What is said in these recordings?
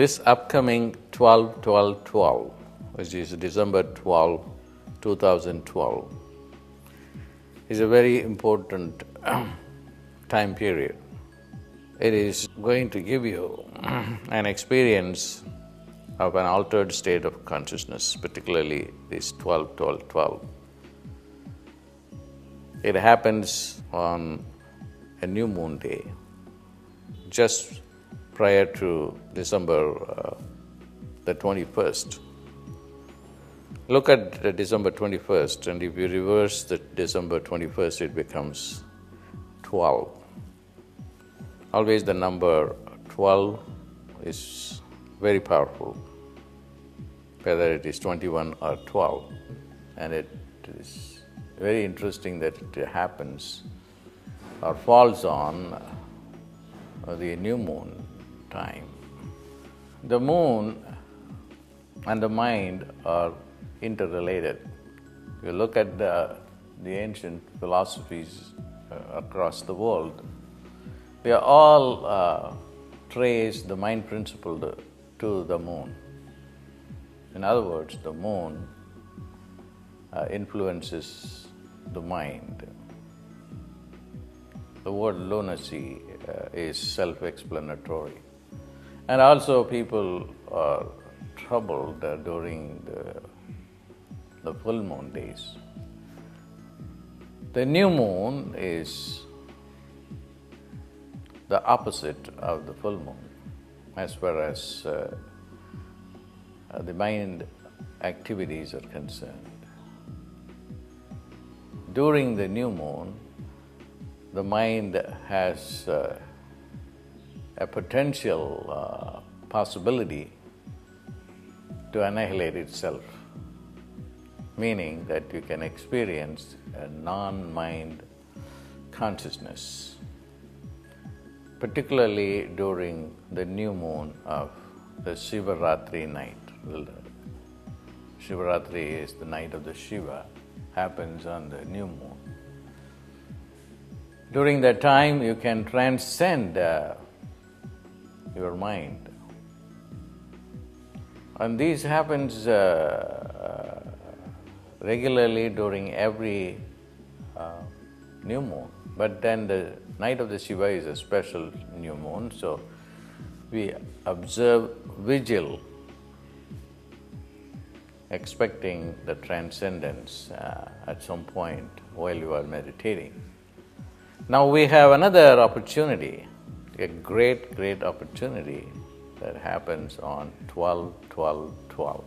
this upcoming 12-12-12, which is December 12, 2012, is a very important time period. It is going to give you an experience of an altered state of consciousness, particularly this 12-12-12. It happens on a new moon day, just prior to December the 21st. Look at December 21st, and if you reverse the December 21st, it becomes 12. Always the number 12 is very powerful, whether it is 21 or 12, and it is very interesting that it happens or falls on the new moon time. The moon and the mind are interrelated. You look at the ancient philosophies across the world, they are all trace the mind principle to the moon. In other words, the moon influences the mind. The word lunacy is self-explanatory. And also people are troubled during the full moon days. The new moon is the opposite of the full moon as far as the mind activities are concerned. During the new moon, the mind has a potential possibility to annihilate itself, meaning that you can experience a non-mind consciousness, particularly during the new moon of the Shivaratri night. Shivaratri is the night of the Shiva, happens on the new moon. During that time, you can transcend your mind. And this happens regularly during every new moon. But then the night of the Shiva is a special new moon, so we observe vigil, expecting the transcendence at some point while you are meditating. Now we have another opportunity, a great, great opportunity that happens on 12-12-12,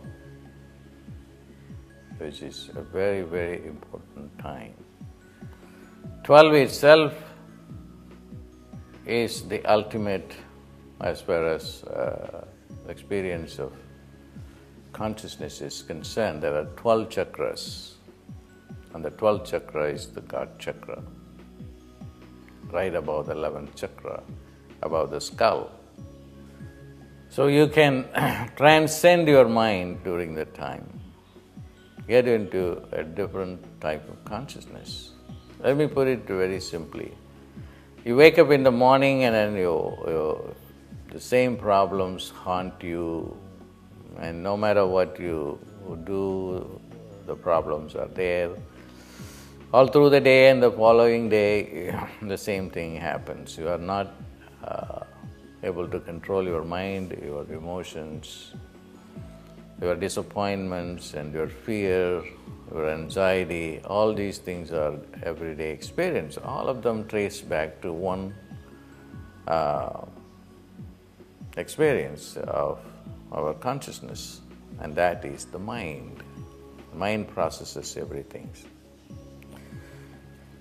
which is a very, very important time. 12 itself is the ultimate as far as experience of consciousness is concerned. There are 12 chakras, and the 12th chakra is the God chakra, right above the 11th chakra, above the skull. So you can transcend your mind during that time, get into a different type of consciousness. Let me put it very simply. You wake up in the morning and then the same problems haunt you, and no matter what you do, the problems are there. All through the day and the following day, the same thing happens. You are not able to control your mind, your emotions, your disappointments and your fear, your anxiety. All these things are everyday experience. All of them trace back to one experience of our consciousness, and that is the mind. The mind processes everything.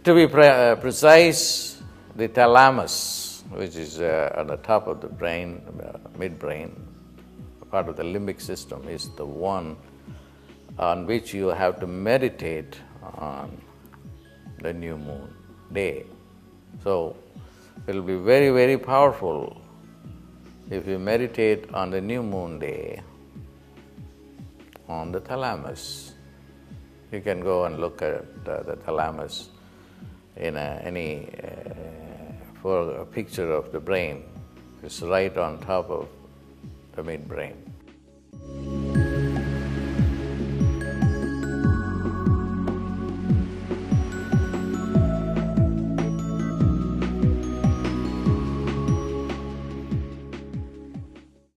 To be precise, the thalamus, which is on the top of the brain, midbrain, part of the limbic system, is the one on which you have to meditate on the new moon day. So it will be very, very powerful if you meditate on the new moon day on the thalamus. You can go and look at the thalamus in any for a picture of the brain. It's right on top of the midbrain.